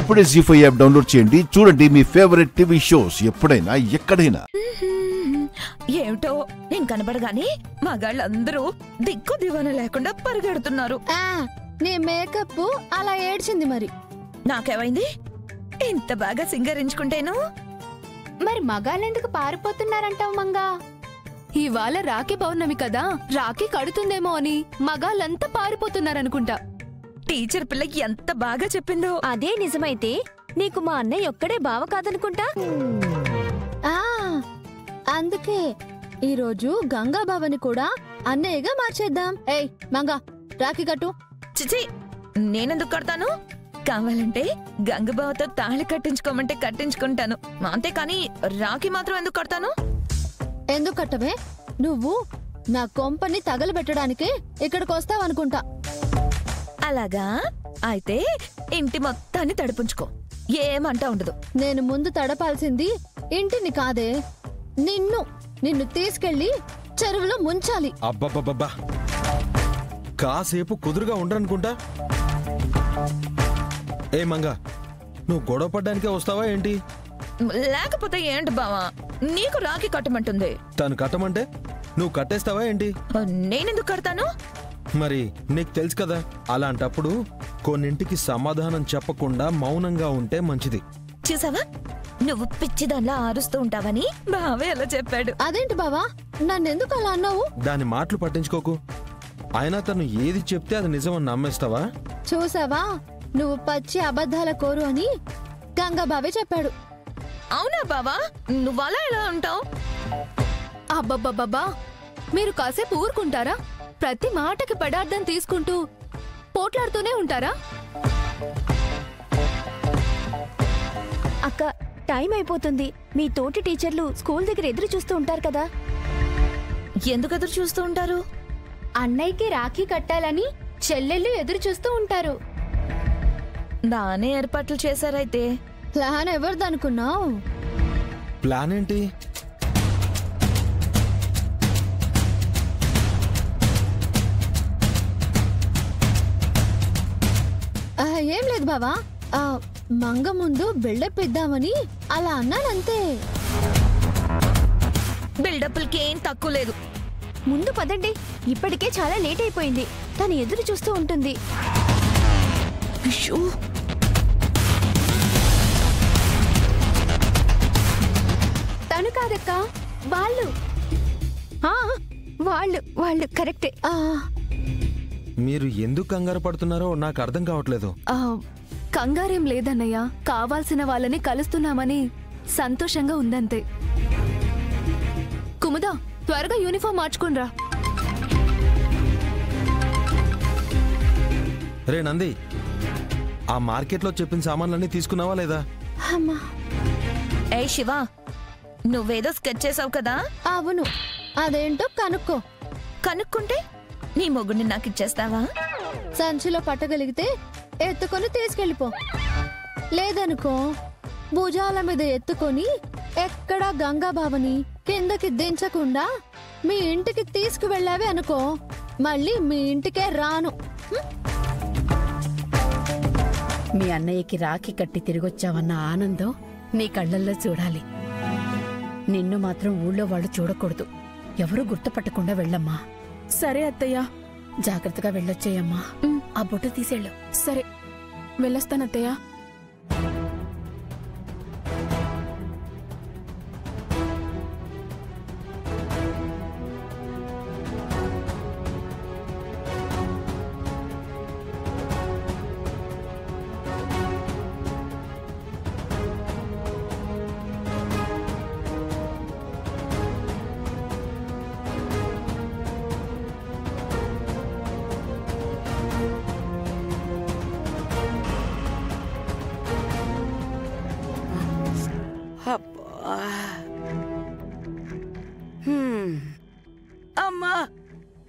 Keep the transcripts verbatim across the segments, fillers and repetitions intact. ఇప్పుడే G five app download చేయండి, చూడండి మీ ఫేవరెట్ టీవీ షోస్ ఎప్పుడైనా ఎక్కడైనా. ఏమిటో నేను కనబడగానే మగాళ్ళందరూ దిక్కు దివాన లేకుండా పరిగెడుతున్నారు. నీ మేకప్ అలా ఏడ్చింది, మరి నాకేమైంది? ఇంత బాగా సింగరించుకుంటేను మరి మగాళ్ళెందుకు పారిపోతున్నారంటావు మంగా? ఇవాళ రాఖీ పౌర్ణమి కదా, రాఖీ కడుతుందేమో అని మగాళ్ళంతా పారిపోతున్నారనుకుంటా. టీచర్ పిల్లకి ఎంత బాగా చెప్పిందో. అదే నిజమైతే నీకు మా అన్నయ్య ఒక్కడే బావ కాదనుకుంటా. అందుకే ఈరోజు గంగా బావని కూడా అన్నయ్యగా మార్చేద్దాం. ఏయ్ మంగా, రాఖీ కట్టు. చిచి, నేనెందుకు కడతాను? కావాలంటే గంగబావతో తాళి కట్టించుకోమంటే కట్టించుకుంటాను, అంతేకాని రాఖీ మాత్రం ఎందుకు కడతాను? ఎందుకు కట్టవే? నువ్వు నా కొంపని తగలబెట్టడానికి ఇక్కడికి వస్తావనుకుంటా. అలాగా? అయితే ఇంటి మొత్తాన్ని తడిపించుకో, ఏమంటా ఉండదు. నేను ముందు తడపాల్సింది ఇంటిని కాదే, నిన్ను. నిన్ను తీసుకెళ్లి చెరువులో ముంచాలి. అబ్బబ్బబ్బా, కాసేపు కుదురుగా ఉండరనుకుంటా. ఏ మంగా, నువ్వు గొడవ పడ్డానికే వస్తావా ఏంటి? లేకపోతే ఏంటి బావా, నీకు రాఖీ కట్టమంటుంది. తను కట్టమంటే నువ్వు కట్టేస్తావా ఏంటి? నేనెందుకు కడతాను? మరి నీకు తెలుసు కదా, అలాంటప్పుడు కొన్నింటికి సమాధానం చెప్పకుండా మౌనంగా ఉంటే మంచిది. చూసావా, నువ్వు పిచ్చిదానిలా ఆరుస్తూ ఉంటావని బావే అలా చెప్పాడు. అదేంటి బావా, నన్నెందుకు అలా అన్నావు? దాని మాటలు పట్టించుకోకు. అయినా తను ఏది చెప్తే అది నిజమని నమ్మేస్తావా? చూసావా, నువ్వు పచ్చి అబద్ధాల కోరు అని గంగా బావే చెప్పాడు. అవునా బావా, నువ్వలా ఎలా ఉంటావు? అబ్బబ్బబ్బా, మీరు కాసేపు ఊరుకుంటారా? ప్రతి మాటకి పదార్థం తీసుకుంటూ పోట్లాడుతూనే ఉంటారా? అక్క, టైం అయిపోతుంది. మీ తోటి టీచర్లు స్కూల్ దగ్గర ఎదురు చూస్తూ ఉంటారు కదా. ఎందుకు ఎదురు చూస్తూ ఉంటారు? అన్నయ్యకి రాఖీ కట్టాలని చెల్లెళ్ళు ఎదురు చూస్తూ ఉంటారు. దానే ఏర్పాట్లు చేశారైతే. ప్లాన్ ఎవరిదనుకున్నావు? ప్లాన్ ఏంటి? ఏం లేదు బావా, మంగ ముందు బిల్డప్ ఇద్దామని అలా అన్నానంతే. బిల్డప్లకి ఏం తక్కువ లేదు. ముందు పదండి, ఇప్పటికే చాలా లేట్ అయిపోయింది, తను ఎదురు చూస్తూ ఉంటుంది. తను కాదక్క, వాళ్ళు వాళ్ళు వాళ్ళు కరెక్టే. మీరు ఎందుకు కంగారు పడుతున్నారో నాకు అర్థం కావట్లేదు. కంగారేం లేదన్నయ్య, కావాల్సిన వాళ్ళని కలుస్తున్నామని సంతోషంగా ఉందంతే. కుముదా, త్వరగా యూనిఫామ్ మార్చుకునిరా. రే నంది, ఆ మార్కెట్లో చెప్పిన సామాన్లన్నీ తీసుకున్నావా లేదా? ఏ శివ, నువ్వేదో స్కెచ్ చేసావు కదా? అవును, అదేంటో కనుక్కో. కనుక్కుంటే నీ మొగుడిని నాకు ఇచ్చేస్తావా? సంచిలో పట్టగలిగితే ఎత్తుకొని తీసుకెళ్ళిపో, లేదనుకో భుజాల మీద ఎత్తుకొని ఎక్కడా గంగా బావని కిందకి దించకుండా మీ ఇంటికి తీసుకువెళ్ళావే అనుకో, మళ్ళీ మీ ఇంటికే రాను. మీ అన్నయ్యకి రాఖీ కట్టి తిరిగొచ్చావన్న ఆనందం నీ కళ్ళల్లో చూడాలి. నిన్ను మాత్రం ఊళ్ళో వాళ్ళు చూడకూడదు. ఎవరూ గుర్తుపట్టకుండా వెళ్ళమ్మా. సరే అత్తయ్య. జాగ్రత్తగా వెళ్ళొచ్చేయమ్మా. ఆ బొట్టు తీసేళ్ళు. సరే, వెళ్ళొస్తానత్తయ్య. అమ్మా,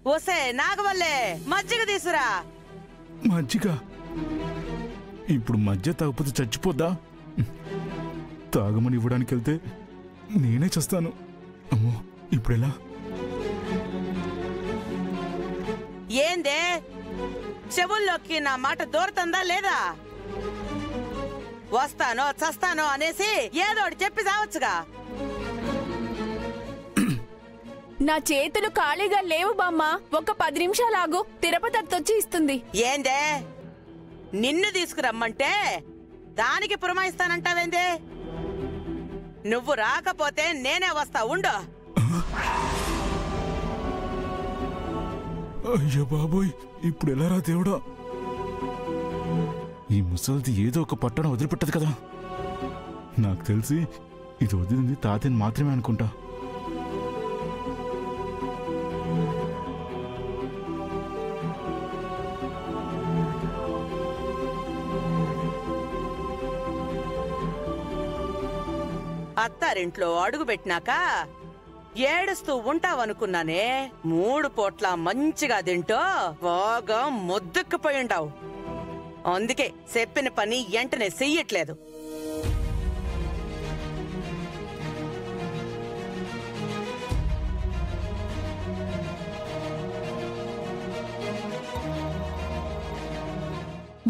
వసే నాగవల్లే, మజ్జిగ తీసురా. మజ్జిగ? ఇప్పుడు మధ్య తాగపోతే చచ్చిపోద్దా? తాగమని ఇవ్వడానికి వెళ్తే నేనే చస్తాను. అమ్మో, ఇప్పుడెలా? ఏందే, చెవుల్లోకి నా మాట దూరతందా లేదా? వస్తానో చస్తానో అనేసి ఏదోటి చెప్పి చావచ్చుగా. నా చేతులు ఖాళీగా లేవు బామ్మ, ఒక పది నిమిషాలు ఆగు, తిరుపతి అత్తొచ్చి ఇస్తుంది. ఏందే నిన్ను తీసుకురమ్మంటే దానికి పురమాయిస్తానంటావేందే? నువ్వు రాకపోతే నేనే వస్తా ఉండో. అయ్యో బాబోయ్, ఇప్పుడు ఎలా రా దేవుడా, ఈ ముసలిది ఏదో ఒక పట్టణం వదిలిపెట్టదు కదా. నాకు తెలిసి ఇది వదిలింది తాతని మాత్రమే అనుకుంటా. అత్తారింట్లో అడుగుపెట్టినాక ఏడుస్తూ ఉంటావనుకున్నానే, మూడు పూట్ల మంచిగా తింటూ బాగా ముద్దక్కుపోయి ఉంటావు. అందుకే చెప్పిన పని వెంటనే చెయ్యట్లేదు.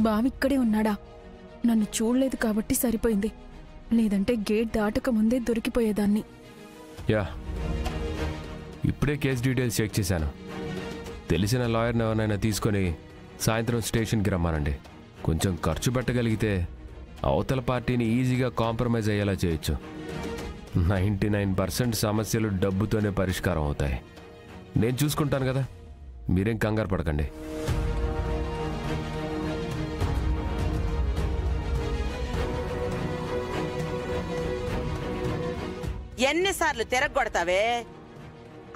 బావిక్కడే ఉన్నాడా? నన్ను చూడలేదు కాబట్టి సరిపోయింది, లేదంటే గేట్ దాటక ముందే దొరికిపోయేదాన్ని. యా, ఇప్పుడే కేసు డీటెయిల్స్ చెక్ చేశాను. తెలిసిన లాయర్ని ఎవరినైనా తీసుకొని సాయంత్రం స్టేషన్కి రమ్మానండి. కొంచెం ఖర్చు పెట్టగలిగితే అవతల పార్టీని ఈజీగా కాంప్రమైజ్ అయ్యేలా చేయొచ్చు. నైంటీ నైన్ పర్సెంట్ సమస్యలు డబ్బుతోనే పరిష్కారం అవుతాయి. నేను చూసుకుంటాను కదా, మీరేం కంగారు పడకండి. ఎన్నిసార్లు తిరగొడతావే?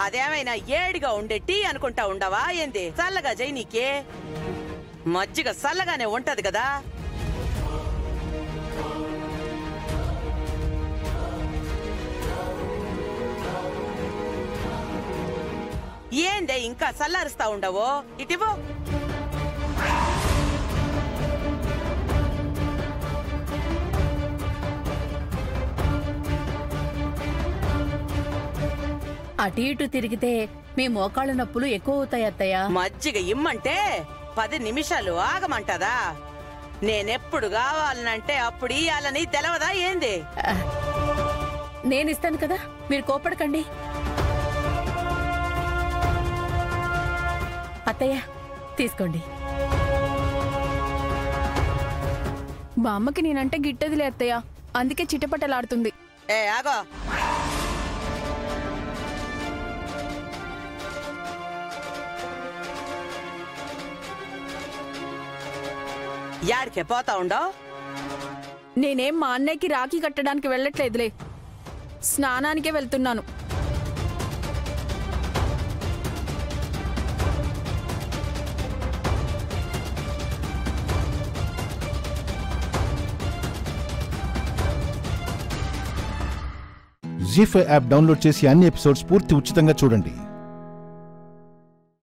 అదేమైనా ఏడిగా ఉండే టీ అనుకుంటా ఉండవా ఏంది? చల్లగా జై, నీకే మజ్జిగ చల్లగానే ఉంటది కదా. ఏందే ఇంకా చల్లారుస్తా ఉండవో, ఇటివో. అటు ఇటు తిరిగితే మీ మోకాళ్ళ నొప్పులు ఎక్కువ అవుతాయి అత్తయ్యా. మజ్జిగ ఇమ్మంటే పది నిమిషాలు ఆగమంటదా? నేనెప్పుడు కావాలనంటే అప్పుడు ఇయ్యాలని తెలవదా ఏంది? నేనిస్తాను కదా, మీరు కోపడకండి. అత్తయ్య తీసుకోండి. మా అమ్మకి నేనంటే గిట్టదిలే అత్తయ్య, అందుకే చిటపటలాడుతుంది. ఏ ఆగో, యాడికే పోతా ఉండవు? నేనేం మా అన్నయ్యకి రాఖీ కట్టడానికి వెళ్ళట్లేదులే, స్నానానికే వెళ్తున్నాను. జీ ఫైవ్ యాప్ డౌన్లోడ్ చేసి అన్ని ఎపిసోడ్స్ పూర్తి ఉచితంగా చూడండి.